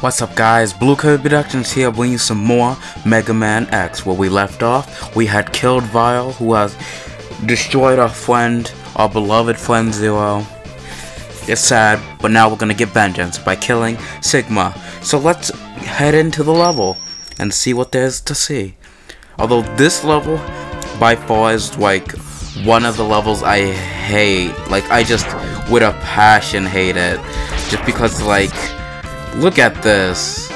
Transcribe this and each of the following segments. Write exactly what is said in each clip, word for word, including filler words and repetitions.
What's up guys, BlueKirby Productions here bringing you some more Mega Man X. Where we left off, we had killed Vile, who has destroyed our friend, our beloved friend Zero. It's sad, but now we're gonna get vengeance by killing Sigma. So let's head into the level and see what there's to see. Although this level, by far, is like one of the levels I hate. Like, I just, with a passion, hate it. Just because, like, look at this,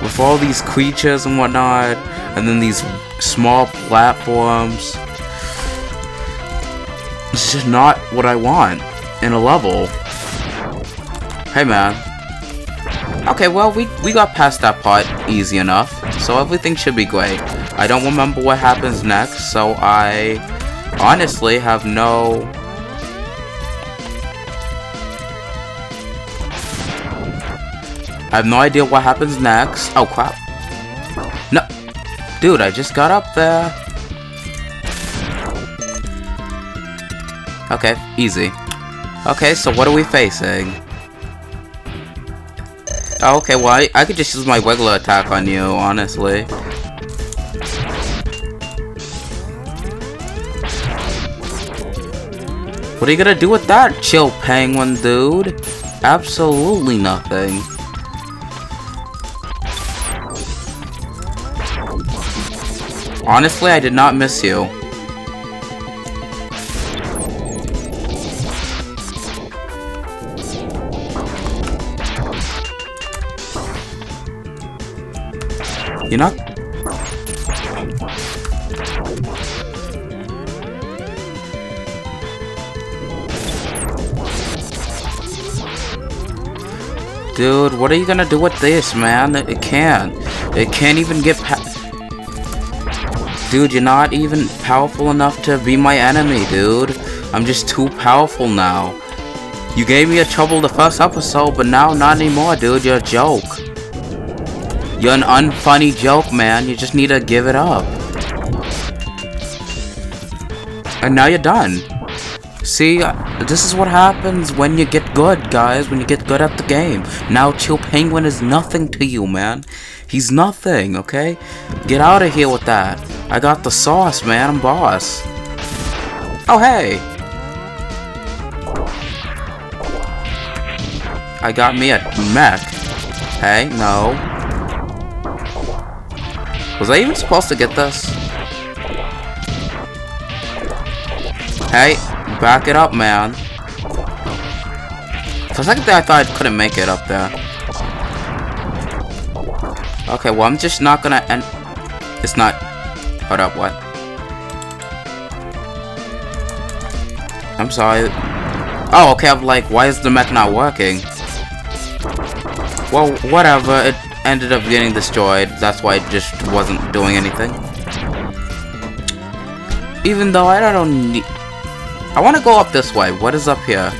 with all these creatures and whatnot, and then these small platforms. It's just not what I want in a level. Hey man. Okay, well we, we got past that part easy enough, so everything should be great. I don't remember what happens next, so I honestly have no... I have no idea what happens next. Oh crap. No. Dude, I just got up there. Okay, easy. Okay, so what are we facing? Oh, okay, well, I, I could just use my Wiggler attack on you, honestly. What are you gonna do with that, Chill Penguin, dude? Absolutely nothing. Honestly, I did not miss you. You're not... Dude, what are you gonna do with this, man? It can't. It can't even get past... Dude, you're not even powerful enough to be my enemy, dude. I'm just too powerful now. You gave me a trouble the first episode, but now not anymore, dude. You're a joke. You're an unfunny joke, man. You just need to give it up. And now you're done. See, this is what happens when you get good, guys. When you get good at the game. Now Chill Penguin is nothing to you, man. He's nothing, okay? Get out of here with that. I got the sauce, man. I'm boss. Oh, hey! I got me a mech. Hey, no. Was I even supposed to get this? Hey, back it up, man. For a second there, I thought I couldn't make it up there. Okay, well, I'm just not gonna end... It's not... Hold up, what? I'm sorry. Oh, okay, I'm like, why is the mech not working? Well, whatever, it ended up getting destroyed. That's why it just wasn't doing anything. Even though I don't need... I want to go up this way. What is up here?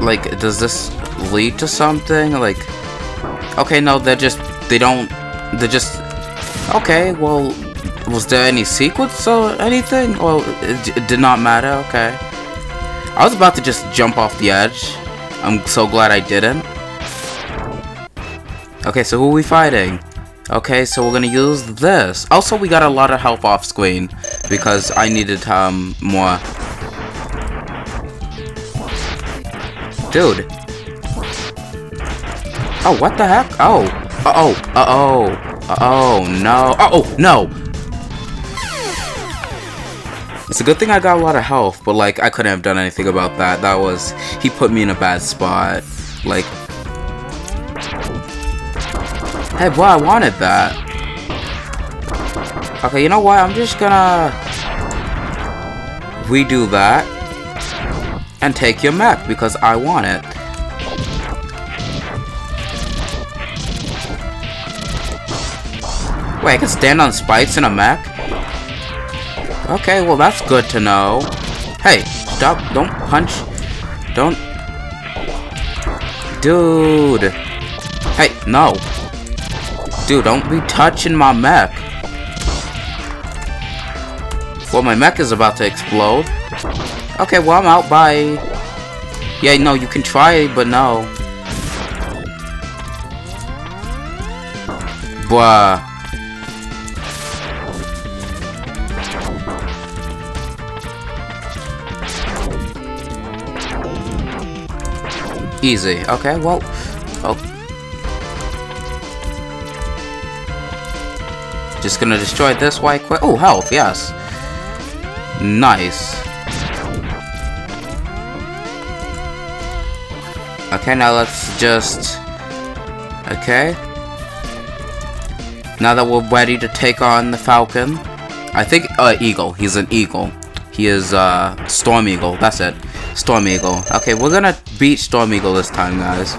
Like, does this lead to something? Like, okay, no, they're just, they don't, they're just, okay, well, was there any sequence or anything? Well, it, it did not matter, okay. I was about to just jump off the edge. I'm so glad I didn't. Okay, so who are we fighting? Okay, so we're gonna use this. Also, we got a lot of health off screen because I needed, um, more. Dude. Oh, what the heck? Oh. Uh-oh. Uh-oh. Uh-oh, no. Uh-oh, no! It's a good thing I got a lot of health, but, like, I couldn't have done anything about that. That was... He put me in a bad spot. Like... Hey, boy, I wanted that. Okay, you know what? I'm just gonna... redo that. And take your mech, because I want it. Wait, I can stand on spikes in a mech? Okay, well that's good to know. Hey, stop, don't punch. Don't. Dude. Hey, no. Dude, don't be touching my mech. Well, my mech is about to explode. Okay, well, I'm out by... Yeah, no, you can try, but no. Bruh. Easy. Okay, well... Oh. Just gonna destroy this while I quit. Oh, health, yes. Nice. Okay, now let's just... Okay. Now that we're ready to take on the Falcon. I think... Uh, Eagle. He's an Eagle. He is, uh... Storm Eagle. That's it. Storm Eagle. Okay, we're gonna beat Storm Eagle this time, guys.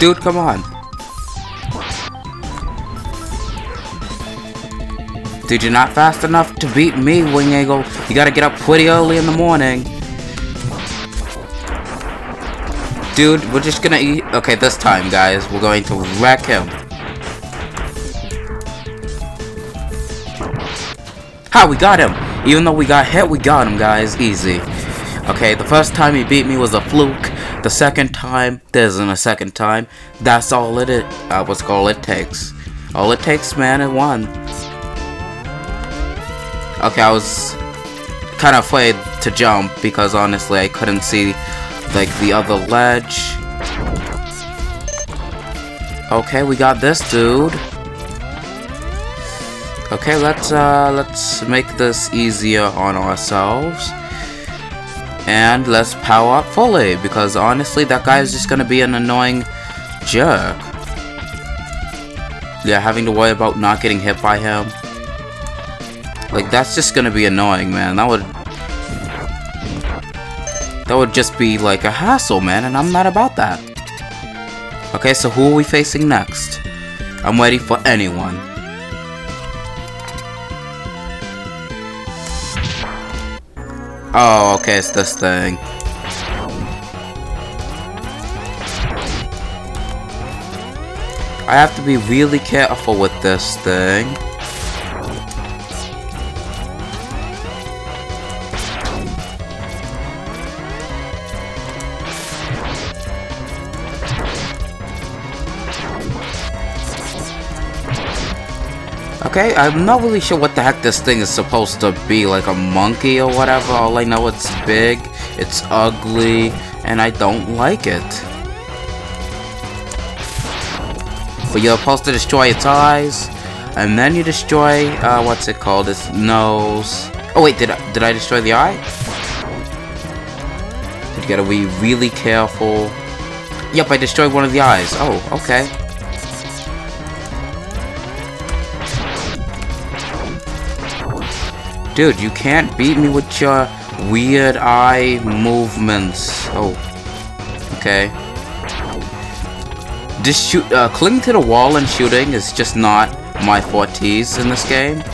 Dude, come on. Dude, you're not fast enough to beat me, Wing Eagle. You gotta get up pretty early in the morning. Dude, we're just gonna eat. Okay, this time, guys, we're going to wreck him. Ha, we got him. Even though we got hit, we got him, guys. Easy. Okay, the first time he beat me was a fluke. The second time, there isn't a second time. That's all it is. Uh, what's all it takes. All it takes, man, is one. Okay, I was kind of afraid to jump because honestly, I couldn't see. Like the other ledge. Okay, we got this dude. Okay, let's uh let's make this easier on ourselves. And let's power up fully because honestly that guy is just gonna be an annoying jerk. Yeah, having to worry about not getting hit by him. Like that's just gonna be annoying, man. That would That would just be like a hassle, man, and I'm not about that. Okay, so who are we facing next? I'm ready for anyone. Oh, okay, it's this thing. I have to be really careful with this thing. Okay, I'm not really sure what the heck this thing is supposed to be, like a monkey or whatever. All I know, it's big, it's ugly, and I don't like it. But you're supposed to destroy its eyes, and then you destroy, uh, what's it called, its nose. Oh wait, did I, did I destroy the eye? You gotta be really careful. Yep, I destroyed one of the eyes. Oh, okay. Dude, you can't beat me with your weird eye movements. Oh. Okay. Just shoot, uh, clinging to the wall and shooting is just not my fortes in this game.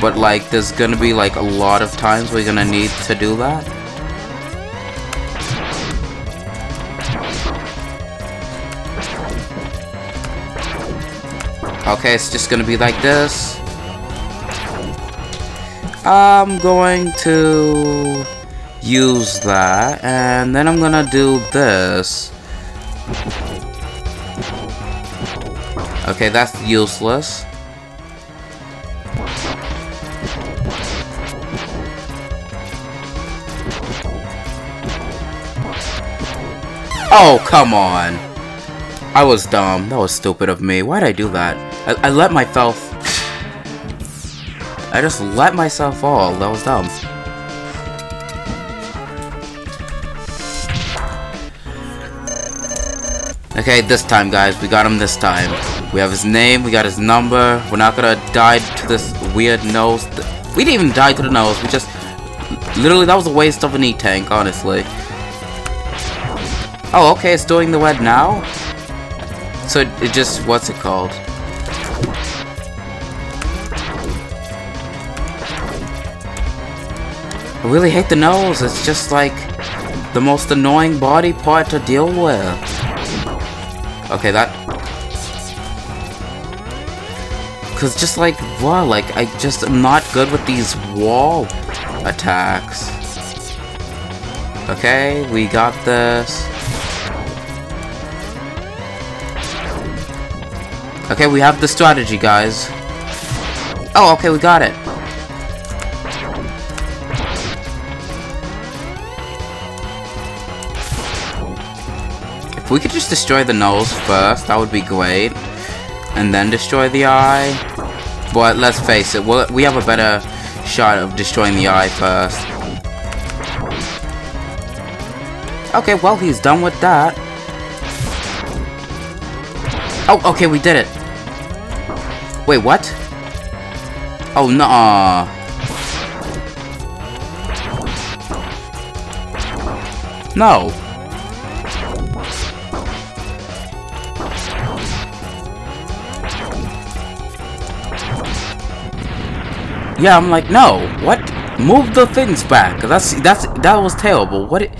But, like, there's gonna be, like, a lot of times we're gonna need to do that. Okay, it's just gonna be like this. I'm going to use that, and then I'm gonna do this. Okay, that's useless. Oh, come on. I was dumb. That was stupid of me. Why'd I do that? I, I let myself... I just let myself fall. That was dumb. Okay, this time, guys. We got him this time. We have his name. We got his number. We're not gonna die to this weird nose. Th we didn't even die to the nose. We just... Literally, that was a waste of an E-Tank, honestly. Oh, okay. It's doing the red now? So, it, it just... What's it called? I really hate the nose, it's just like, the most annoying body part to deal with. Okay, that... Because just like, wow, like, I just am not good with these wall attacks. Okay, we got this. Okay, we have the strategy, guys. Oh, okay, we got it. If we could just destroy the nose first, that would be great. And then destroy the eye. But let's face it, we'll, we have a better shot of destroying the eye first. Okay, well, he's done with that. Oh, okay, we did it. Wait, what? Oh, nuh-uh. No. Yeah, I'm like, no. What? Move the things back. That's that's that was terrible. What? It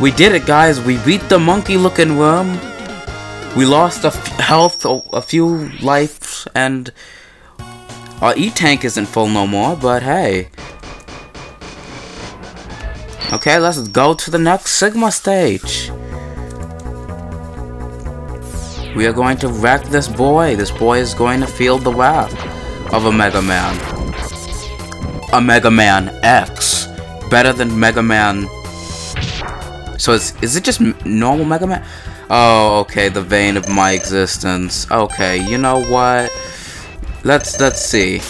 We did it, guys. We beat the monkey-looking worm. We lost a f health, a few lives, and our E-Tank isn't full no more, but hey. Okay, let's go to the next Sigma stage. We are going to wreck this boy. This boy is going to feel the wrath of a Mega Man. A Mega Man X. Better than Mega Man... So it's, is it just normal Mega Man? Oh, okay, the vein of my existence. Okay, you know what? Let's, let's see.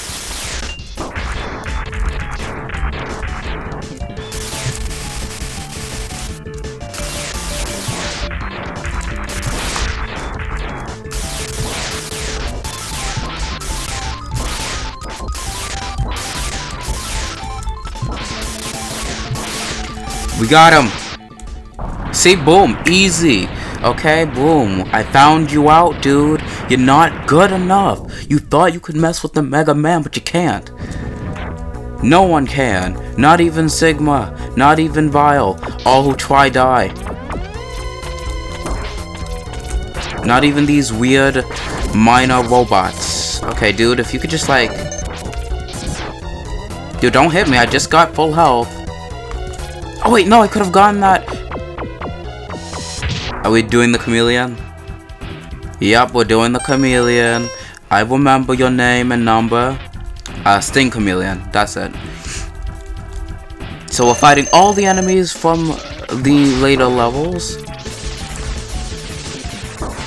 We got him. See, boom, easy. Okay, boom. I found you out, dude. You're not good enough. You thought you could mess with the Mega Man, but you can't. No one can. Not even Sigma. Not even Vile. All who try die. Not even these weird minor robots. Okay, dude, if you could just like... Dude, don't hit me. I just got full health. Oh, wait, no, I could have gotten that... Are we doing the chameleon? Yep, we're doing the chameleon. I remember your name and number. Uh, Sting Chameleon, that's it. So we're fighting all the enemies from the later levels.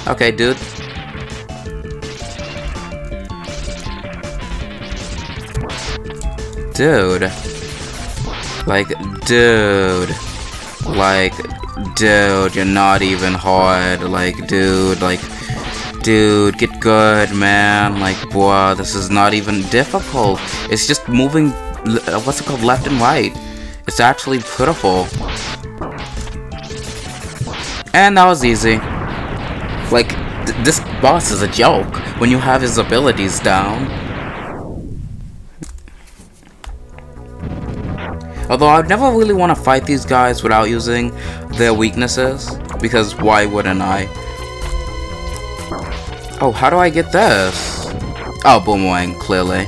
Okay, dude. Dude. Like, dude. Like, dude, you're not even hard. Like, dude, like, dude, get good, man. Like, boy, this is not even difficult. It's just moving, uh, what's it called, left and right. It's actually pitiful. And that was easy. Like, th this boss is a joke when you have his abilities down. Although I'd never really want to fight these guys without using their weaknesses, because why wouldn't I? Oh, how do I get this? Oh, boomerang, clearly.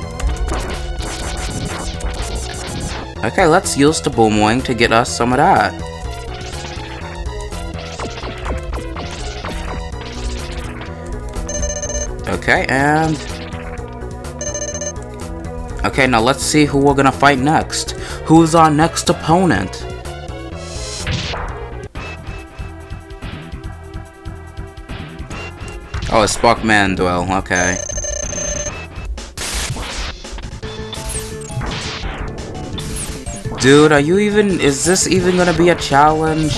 Okay, let's use the boomerang to get us some of that. Okay, and... Okay, now let's see who we're gonna fight next. Who's our next opponent? Oh, it's Spark Mandrill, okay. Dude, are you even... Is this even gonna be a challenge?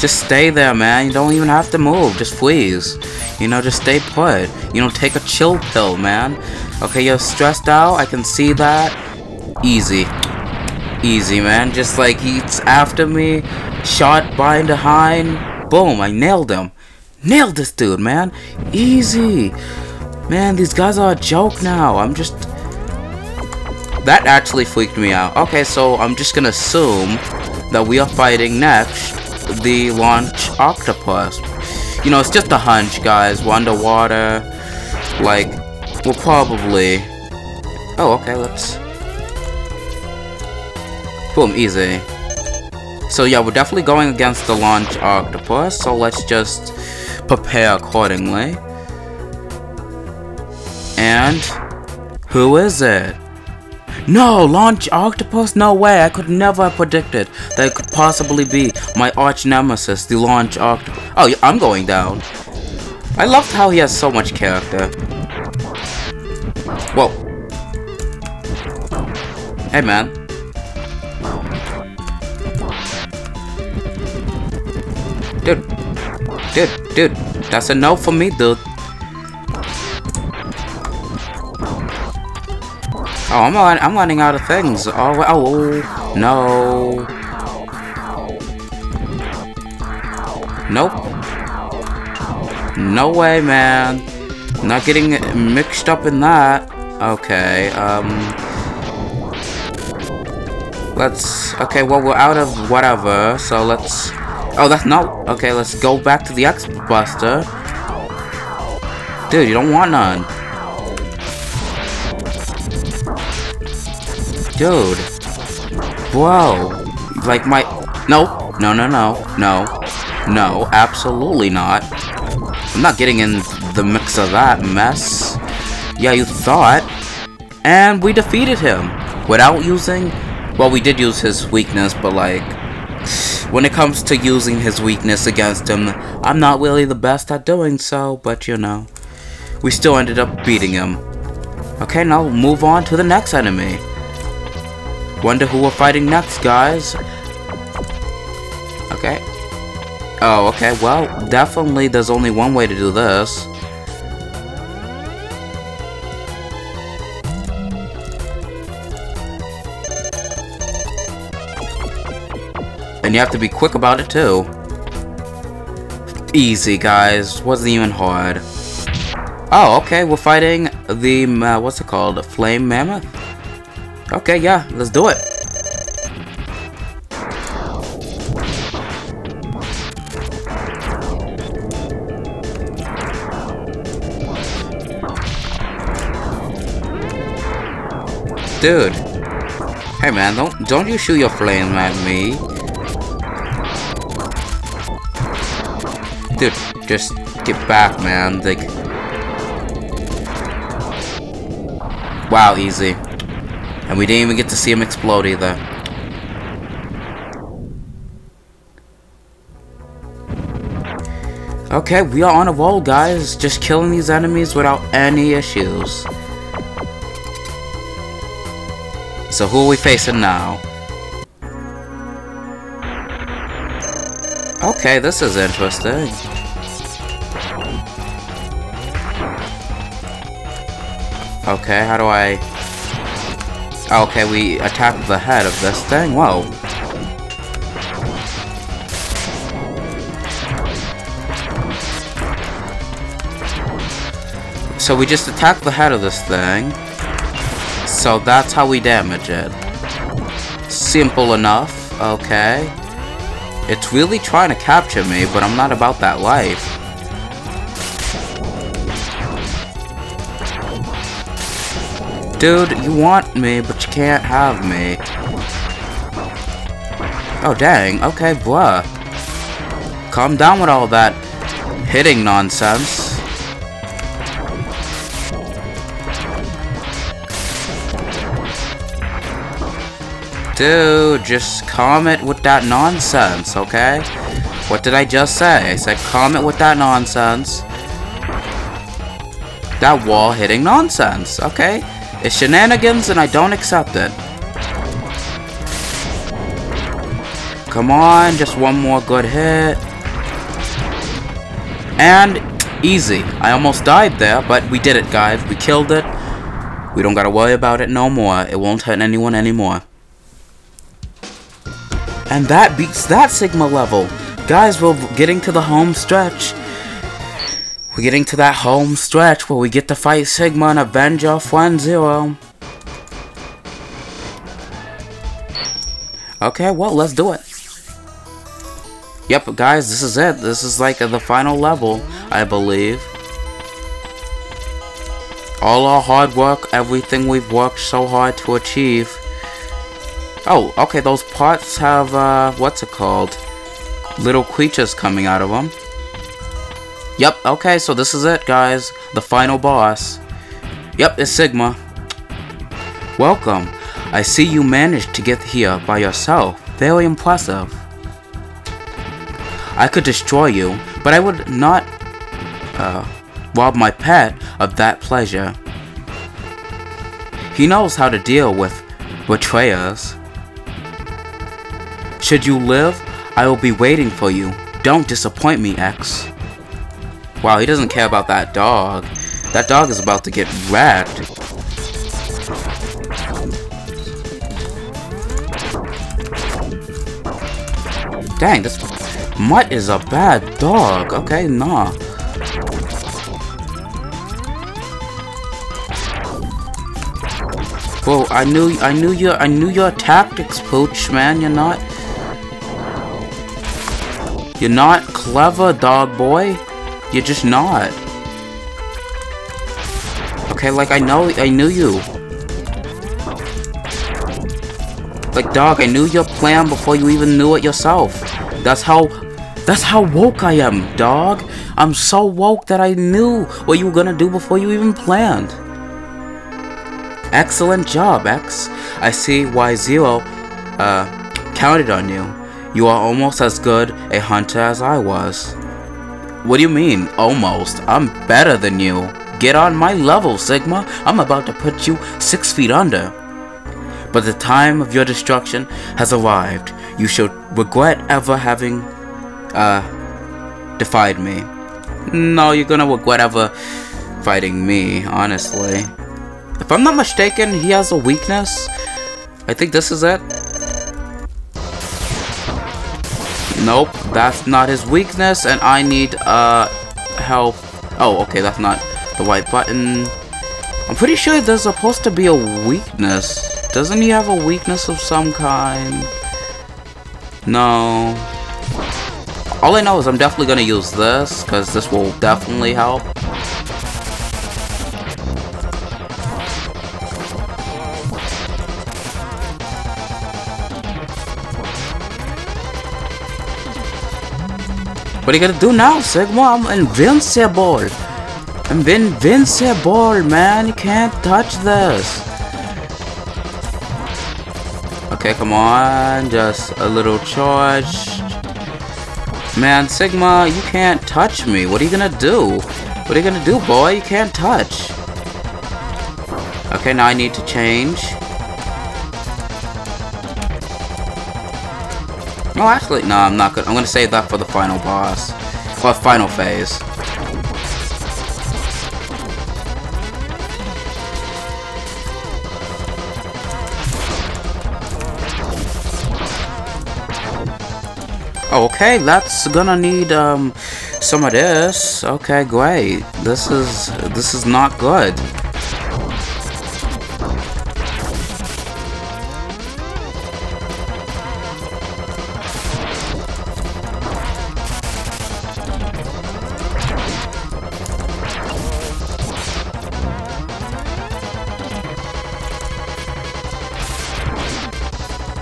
Just stay there, man. You don't even have to move. Just please. You know, just stay put. You know, take a chill pill, man. Okay, you're stressed out. I can see that. Easy. Easy, man. Just like he's after me. Shot by behind. Boom, I nailed him. Nailed this dude, man. Easy. Man, these guys are a joke now. I'm just... That actually freaked me out. Okay, so I'm just gonna assume that we are fighting next the Launch Octopus. You know, it's just a hunch, guys. We're underwater. Like, we'll probably... Oh, okay, let's... Boom, easy. So yeah, we're definitely going against the Launch Octopus, so let's just prepare accordingly. And... who is it? No! Launch Octopus? No way! I could never have predicted that it could possibly be my arch nemesis, the Launch Octopus. Oh, yeah, I'm going down. I loved how he has so much character. Whoa. Hey, man. Dude. Dude, dude. That's a no for me, dude. Oh, I'm on, I'm running out of things. Oh, oh no! Nope. No way, man. Not getting mixed up in that. Okay. Um. Let's. Okay. Well, we're out of whatever. So let's. Oh, that's not. Okay. Let's go back to the X-Buster. Dude, you don't want none. Dude, bro, like my, no, no, no, no, no, no, absolutely not. I'm not getting in the mix of that mess. Yeah, you thought. And we defeated him without using, well, we did use his weakness, but like, when it comes to using his weakness against him, I'm not really the best at doing so, but you know, we still ended up beating him. Okay, now move on to the next enemy. Wonder who we're fighting next, guys. Okay. Oh, okay, well, definitely there's only one way to do this. And you have to be quick about it, too. Easy, guys. Wasn't even hard. Oh, okay, we're fighting the, uh, what's it called? Flame Mammoth? Okay, yeah, let's do it. Dude. Hey man, don't don't you shoot your flame at me. Dude, just get back, man. Like, wow, easy. And we didn't even get to see him explode either. Okay, we are on a roll, guys. Just killing these enemies without any issues. So who are we facing now? Okay, this is interesting. Okay, how do I... Okay, we attacked the head of this thing. Whoa. So we just attacked the head of this thing. So that's how we damage it. Simple enough. Okay. It's really trying to capture me, but I'm not about that life. Dude, you want me, but you can't have me. Oh, dang. Okay, bruh. Calm down with all that hitting nonsense. Dude, just calm it with that nonsense, okay? What did I just say? I said calm it with that nonsense. That wall hitting nonsense, okay? It's shenanigans and I don't accept it. Come on, just one more good hit. And easy. I almost died there, but we did it, guys. We killed it. We don't gotta worry about it no more. It won't hurt anyone anymore. And that beats that Sigma level. Guys, we're getting to the home stretch. We're getting to that home stretch where we get to fight Sigma and avenge our friend Zero. Okay, well, let's do it. Yep, guys, this is it. This is like the final level, I believe. All our hard work, everything we've worked so hard to achieve. Oh, okay, those parts have, uh, what's it called? Little creatures coming out of them. Yep, okay, so this is it, guys. The final boss. Yep, it's Sigma. Welcome. I see you managed to get here by yourself. Very impressive. I could destroy you, but I would not uh, rob my pet of that pleasure. He knows how to deal with betrayers. Should you live, I will be waiting for you. Don't disappoint me, X. Wow, he doesn't care about that dog. That dog is about to get wrecked. Dang, this mutt is a bad dog. Okay, nah. Bro, I knew, I knew your, I knew your tactics, Pooch. Man, you're not, you're not clever, dog boy. You're just not. Okay, like I know, I knew you. Like, dog, I knew your plan before you even knew it yourself. That's how, that's how woke I am, dog. I'm so woke that I knew what you were gonna do before you even planned. Excellent job, X. I see why Zero uh, counted on you. You are almost as good a hunter as I was. What do you mean, almost? I'm better than you. Get on my level, Sigma. I'm about to put you six feet under. But the time of your destruction has arrived. You shall regret ever having uh, defied me. No, you're gonna regret ever fighting me, honestly. If I'm not mistaken, he has a weakness. I think this is it. Nope, that's not his weakness, and I need uh, help. Oh, okay, that's not the right button. I'm pretty sure there's supposed to be a weakness. Doesn't he have a weakness of some kind? No. All I know is I'm definitely gonna use this, because this will definitely help. What are you gonna do now, Sigma? I'm invincible! I'm invincible, man! You can't touch this! Okay, come on, just a little charge. Man, Sigma, you can't touch me. What are you gonna do? What are you gonna do, boy? You can't touch. Okay, now I need to change. No, actually, no, I'm not gonna. I'm gonna save that for the final boss. Or final phase. Okay, that's gonna need um some of this. Okay, great. This is this is not good.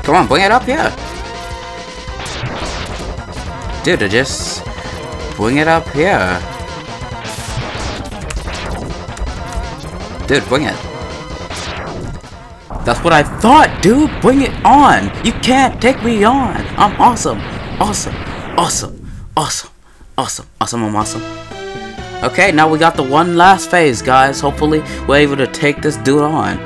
Come on, bring it up here. Dude, I just bring it up here. Dude, bring it. That's what I thought, dude. Bring it on. You can't take me on. I'm awesome. Awesome. Awesome. Awesome. Awesome. Awesome. I'm awesome. Okay, now we got the one last phase, guys. Hopefully, we're able to take this dude on.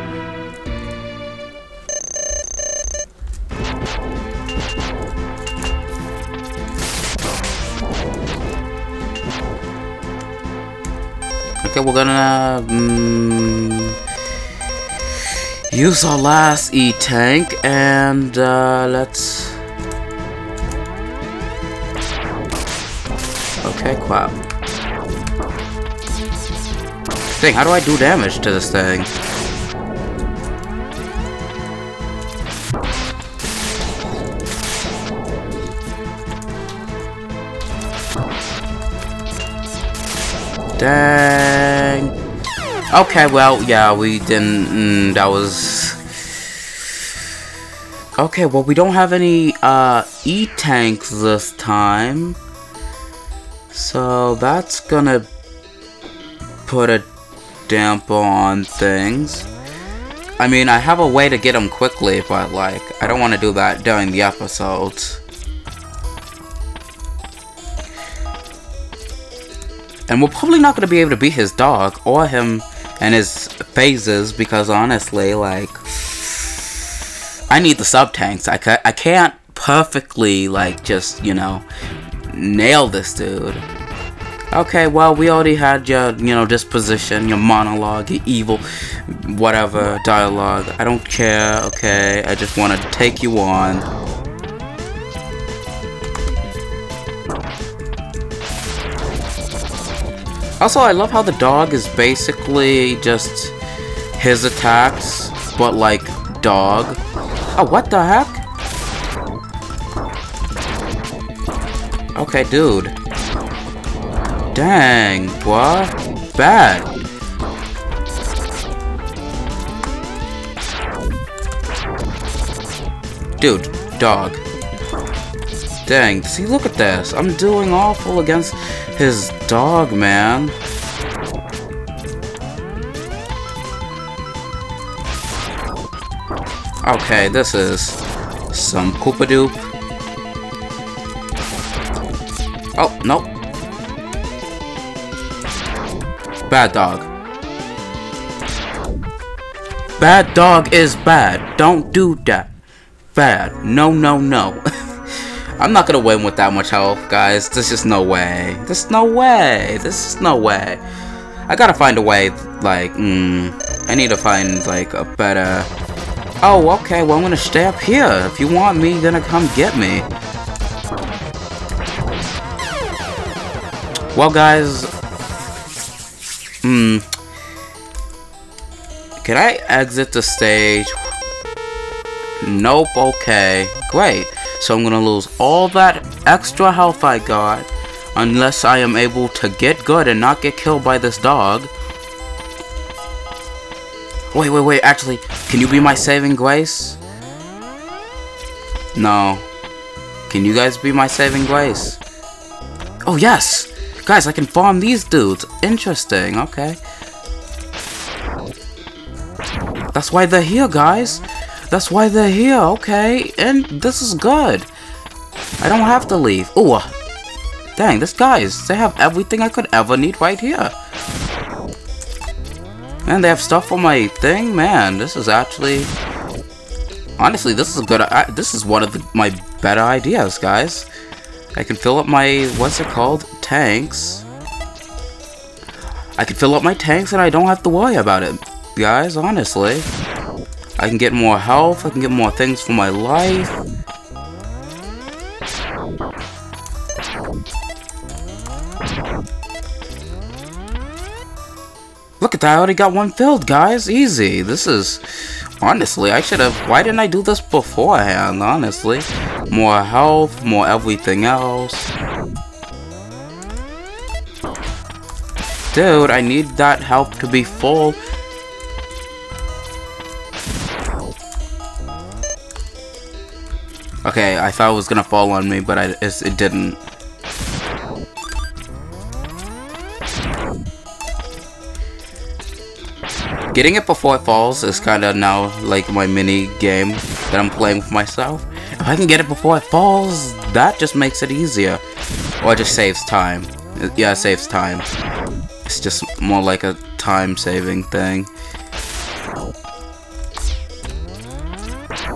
Okay, we're gonna um, use our last E-Tank, and uh, let's... Okay, crap. Dang, how do I do damage to this thing? Dang. Okay, well, yeah, we didn't... Mm, that was... Okay, well, we don't have any uh, E-Tanks this time. So that's gonna put a damper on things. I mean, I have a way to get them quickly, but, like, I don't want to do that during the episode. And we're probably not going to be able to beat his dog, or him and his phases, because honestly, like, I need the sub-tanks. I, ca I can't perfectly, like, just, you know, nail this dude. Okay, well, we already had your, you know, disposition, your monologue, your evil, whatever, dialogue. I don't care, okay? I just want to take you on. Also, I love how the dog is basically just his attacks, but, like, dog. Oh, what the heck? Okay, dude. Dang, what? Bad. Dude, dog. Dang, see, look at this. I'm doing awful against his dog, man. Okay, this is some Koopadoop. Oh, nope. Bad dog. Bad dog is bad. Don't do that. Bad. No, no, no. I'm not gonna win with that much health, guys. There's just no way. There's no way. There's no way. I gotta find a way, like, mm, I need to find, like, a better... Oh, okay, well, I'm gonna stay up here. If you want me, you're gonna come get me. Well, guys... Hmm. Can I exit the stage? Nope, okay. Great. So I'm gonna lose all that extra health I got unless I am able to get good and not get killed by this dog. Wait, wait, wait, actually, can you be my saving grace? No. Can you guys be my saving grace? Oh, yes! Guys, I can farm these dudes. Interesting, okay. That's why they're here, guys. That's why they're here, okay. And this is good. I don't have to leave. Ooh. Dang, this guys, they have everything I could ever need right here. And they have stuff for my thing. Man, this is actually... Honestly, this is a good... I, this is one of the, my better ideas, guys. I can fill up my... What's it called? Tanks. I can fill up my tanks and I don't have to worry about it, guys, honestly. I can get more health, I can get more things for my life. Look at that, I already got one filled, guys, easy. This is... Honestly, I should have... Why didn't I do this beforehand, honestly? More health, more everything else. Dude, I need that health to be full. Okay, I thought it was gonna fall on me, but I, it, it didn't. Getting it before it falls is kinda now like my mini game that I'm playing with myself. If I can get it before it falls, that just makes it easier. Or it just saves time. It, yeah, it saves time. It's just more like a time-saving thing.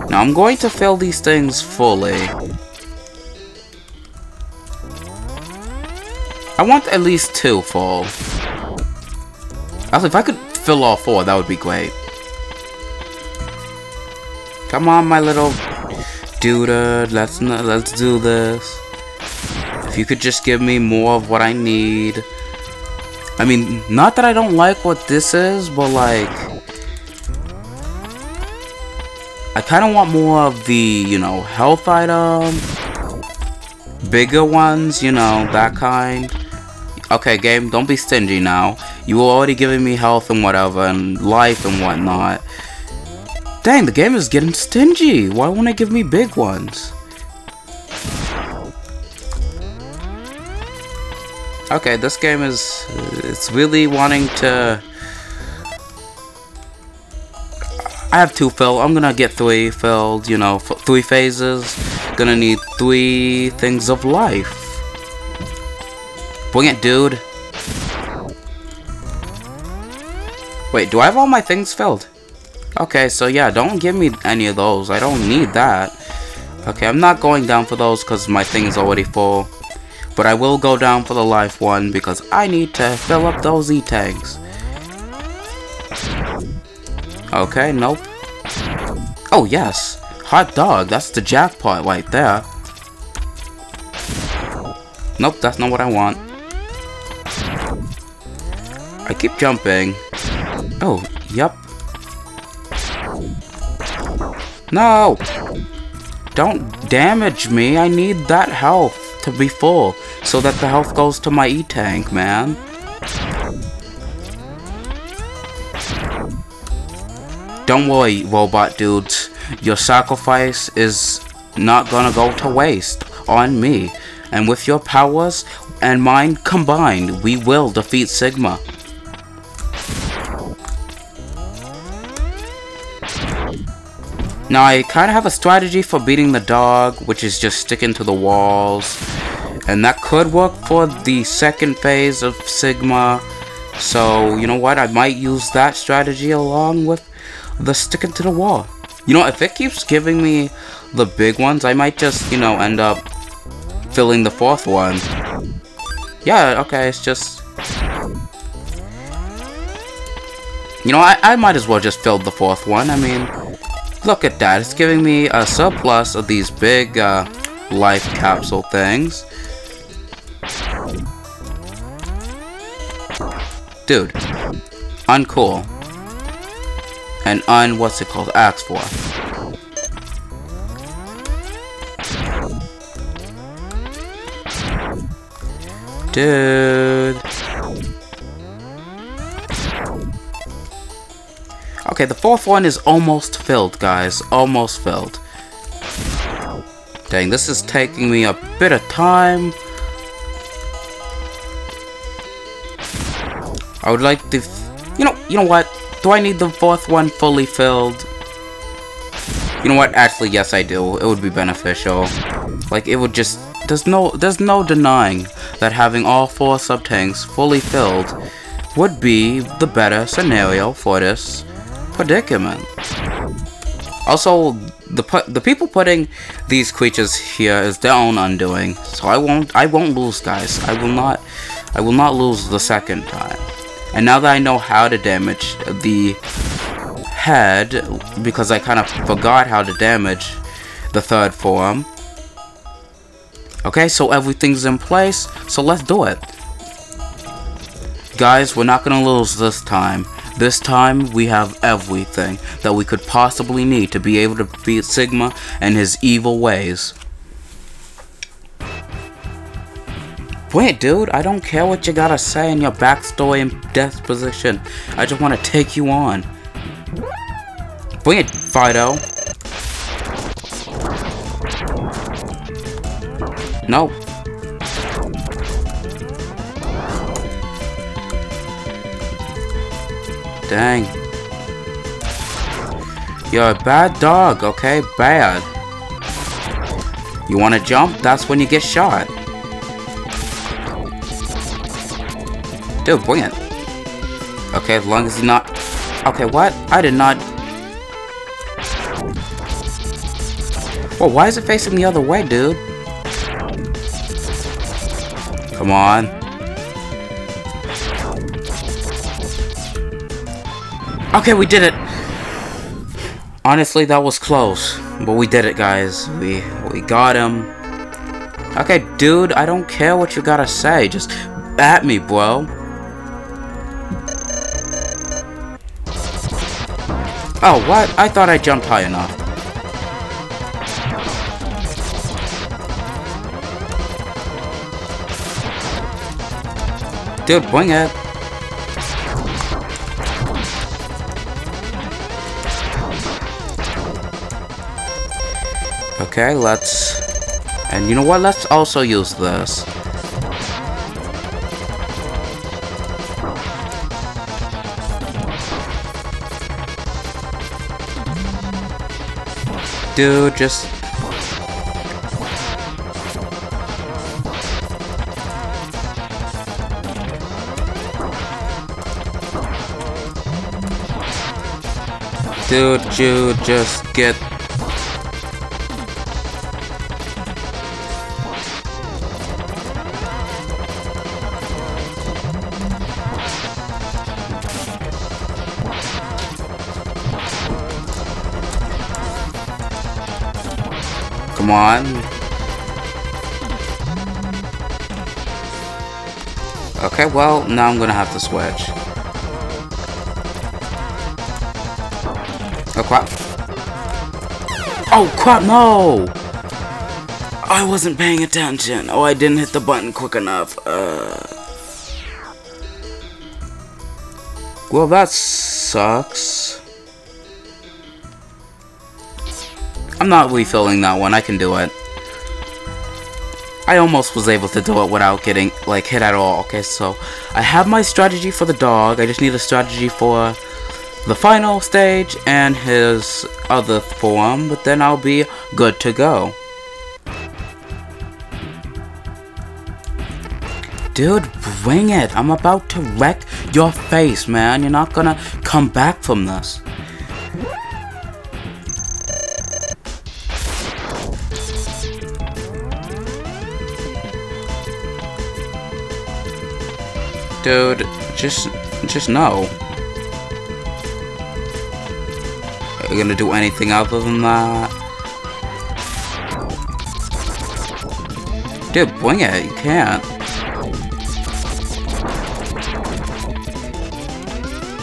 Now I'm going to fill these things fully. I want at least two full. Actually, if I could fill all four, that would be great. Come on, my little dude. Let's not, let's do this. If you could just give me more of what I need. I mean, not that I don't like what this is, but, like, I kind of want more of the, you know, health item, bigger ones, you know, that kind. Okay, game, don't be stingy now. You were already giving me health and whatever, and life and whatnot. Dang, the game is getting stingy. Why won't it give me big ones? Okay, this game is... it's really wanting to... I have two filled. I'm gonna get three filled, you know, f three phases. Gonna need three things of life. Bring it, dude. Wait, do I have all my things filled? Okay, so yeah, don't give me any of those. I don't need that. Okay, I'm not going down for those because my thing is already full. But I will go down for the life one because I need to fill up those E-Tanks. Okay, nope. Oh, yes. Hot dog. That's the jackpot right there. Nope, that's not what I want. I keep jumping. Oh, yep. No! Don't damage me. I need that health to be full so that the health goes to my E-Tank, man. Don't worry, robot dudes. Your sacrifice is not gonna go to waste on me. And with your powers and mine combined, we will defeat Sigma. Now, I kind of have a strategy for beating the dog, which is just sticking to the walls. And that could work for the second phase of Sigma. So, you know what? I might use that strategy along with the sticking to the wall. You know, if it keeps giving me the big ones, I might just, you know, end up filling the fourth one. Yeah, okay, it's just... You know, I, I might as well just fill the fourth one. I mean, look at that. It's giving me a surplus of these big uh, life capsule things. Dude. Uncool. And un, what's it called, axe for. Dude. Okay, the fourth one is almost filled, guys. Almost filled. Dang, this is taking me a bit of time. I would like to... You know, you know what? Do I need the fourth one fully filled? You know what? Actually, yes, I do. It would be beneficial. Like, it would just... There's no, there's no denying that having all four sub-tanks fully filled would be the better scenario for this predicament. Also, the pu the people putting these creatures here is their own undoing. So I won't, I won't lose, guys. I will not, I will not lose the second time. And now that I know how to damage the head, because I kind of forgot how to damage the third form. Okay, so everything's in place, so let's do it. Guys, we're not gonna lose this time. This time, we have everything that we could possibly need to be able to beat Sigma and his evil ways. Wait, dude, I don't care what you gotta say in your backstory and death position. I just wanna take you on. Bring it, Fido. No. Dang. You're a bad dog, okay? Bad. You wanna jump? That's when you get shot. Dude, bring it. Okay, as long as you're not... Okay, what? I did not... Well, why is it facing the other way, dude? Come on. Okay, we did it. Honestly, that was close, but we did it, guys. We we got him. Okay, dude, I don't care what you gotta say. Just at me, bro. Oh, what? I thought I jumped high enough. Dude, wing it. Okay, let's... And you know what? Let's also use this. Dude, just... Dude, you just get... Come on. Okay, well, now I'm gonna have to switch. Oh crap. Oh crap, no! I wasn't paying attention. Oh, I didn't hit the button quick enough. Uh... Well, that sucks. I'm not refilling that one, I can do it. I almost was able to do it without getting, like, hit at all. Okay, so, I have my strategy for the dog, I just need a strategy for the final stage and his other form, but then I'll be good to go. Dude, wing it! I'm about to wreck your face, man. You're not gonna come back from this. Dude, just, just no. Are you gonna do anything other than that? Dude, wing it, you can't.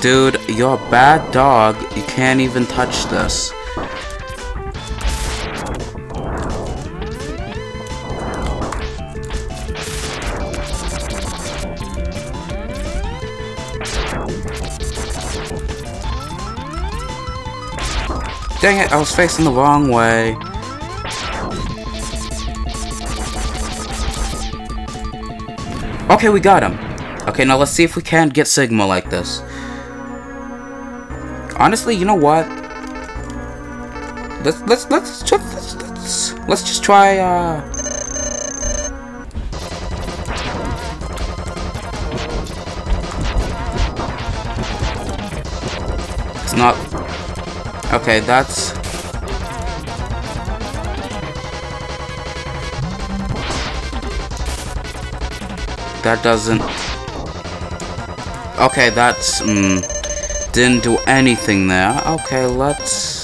Dude, you're a bad dog, you can't even touch this. Dang it, I was facing the wrong way. Okay, we got him. Okay, now let's see if we can get Sigma like this. Honestly, you know what? Let's let's let's let's let's, let's just try uh It's not. Okay, that's... That doesn't... Okay, that's... Mm, didn't do anything there. Okay, let's...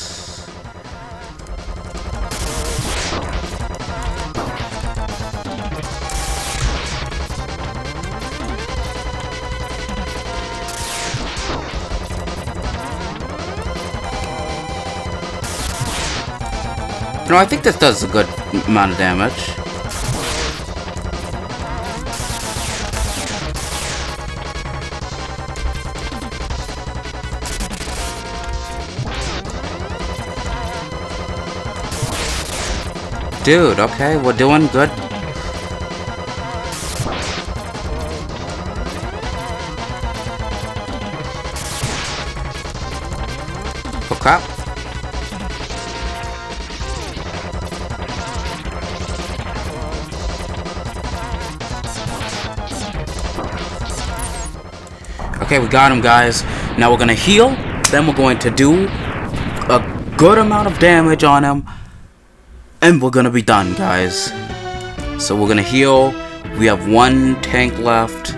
No, I think this does a good amount of damage. Dude, okay, we're doing good. Oh crap. Okay, we got him, guys. Now we're gonna heal, then we're going to do a good amount of damage on him, and we're gonna be done, guys. So we're gonna heal. We have one tank left.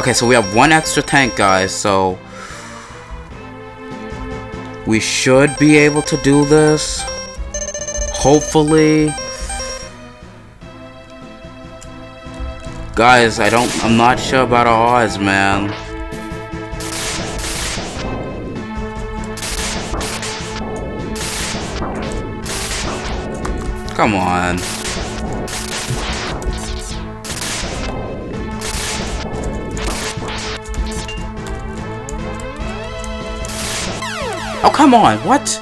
Okay, so we have one extra tank, guys, so we should be able to do this, hopefully. Guys, I don't, I'm not sure about our odds, man. Come on. Oh, come on, what?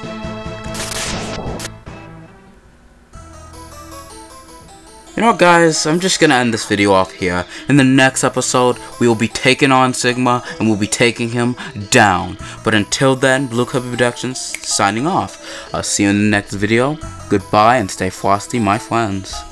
You know what, guys? I'm just gonna end this video off here. In the next episode, we will be taking on Sigma, and we'll be taking him down. But until then, BlueKirby Productions signing off. I'll see you in the next video. Goodbye, and stay frosty, my friends.